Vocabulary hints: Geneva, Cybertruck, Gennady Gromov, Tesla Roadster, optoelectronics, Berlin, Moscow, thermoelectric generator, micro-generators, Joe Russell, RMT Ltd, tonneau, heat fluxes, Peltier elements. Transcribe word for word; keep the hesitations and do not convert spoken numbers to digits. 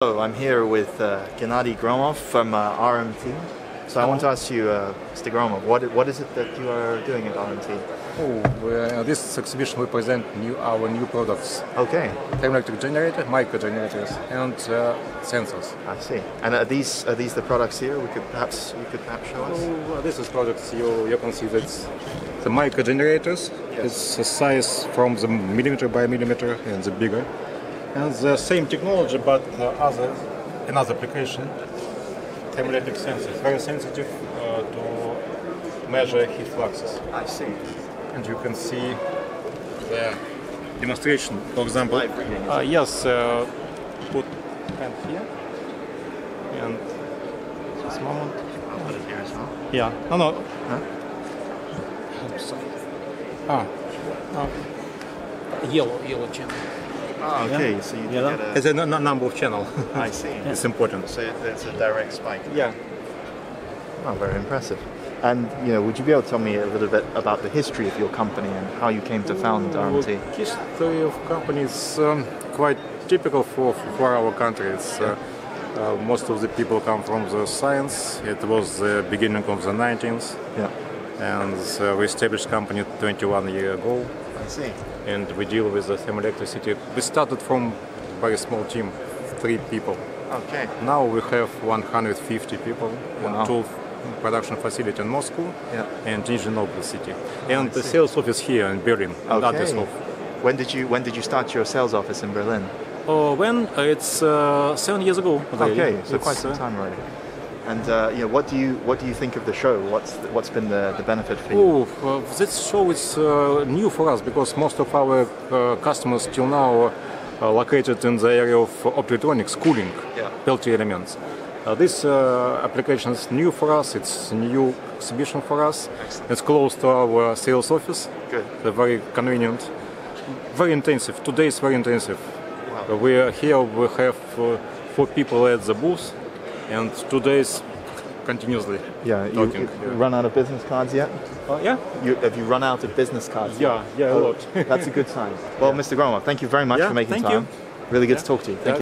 Hello, I'm here with uh, Gennady Gromov from uh, R M T. So I want to ask you, uh, Mister Gromov, what, what is it that you are doing at R M T? Oh, uh, this exhibition we present new, our new products. Okay. Thermoelectric generator, micro-generators, and uh, sensors. I see. And are these are these the products here? We could perhaps you could perhaps show us. Oh, well, this is products you you can see that's the micro-generators. Yes. It's the size from the millimeter by millimeter and the bigger. And the same technology, but uh, other, another application, thermoelectric sensors, very sensitive uh, to measure heat fluxes. I see. And you can see the demonstration, for example. Uh, yes, uh, put hand here, and this moment. I'll put it here as well. Yeah, no, no. Huh? I'm sorry. Ah, no. Yellow, yellow channel. Ah, okay, yeah. So you yeah. get a... It's a n n number of channel. I see. Yeah. It's important. So it's a direct spike. Yeah. Oh, very impressive. And, you know, would you be able to tell me a little bit about the history of your company and how you came to found R M T? The well, history of company is um, quite typical for, for our country. It's, uh, uh, most of the people come from the science. It was the beginning of the nineteenth. Yeah. And uh, we established company twenty-one years ago. I see. And we deal with the thermoelectricity. We started from a very small team, three people. Okay. Now we have one hundred fifty people in wow. two production facility in Moscow yeah. and Geneva city, oh, and the sales office here in Berlin. Okay. When did you when did you start your sales office in Berlin? Oh, when uh, it's uh, seven years ago. Really. Okay, so it's quite some time already. And uh, yeah, what do you what do you think of the show? What's the, what's been the, the benefit for you? Oh, uh, this show is uh, new for us because most of our uh, customers till now are located in the area of optoelectronics, cooling, yeah. Peltier elements. Uh, this uh, application is new for us. It's a new exhibition for us. Excellent. It's close to our sales office. Good. They're very convenient, very intensive. Today is very intensive. Wow. Uh, we are here. We have uh, four people at the booth. And two days continuously. Yeah, you, talking. you yeah. run out of business cards yet? Uh, yeah. You, have you run out of business cards? Yeah, yet? yeah, a oh, lot. That's a good sign. Well, yeah. Mister Gromov, thank you very much yeah, for making thank time. You. Really good yeah. to talk to you. Thank yeah. you.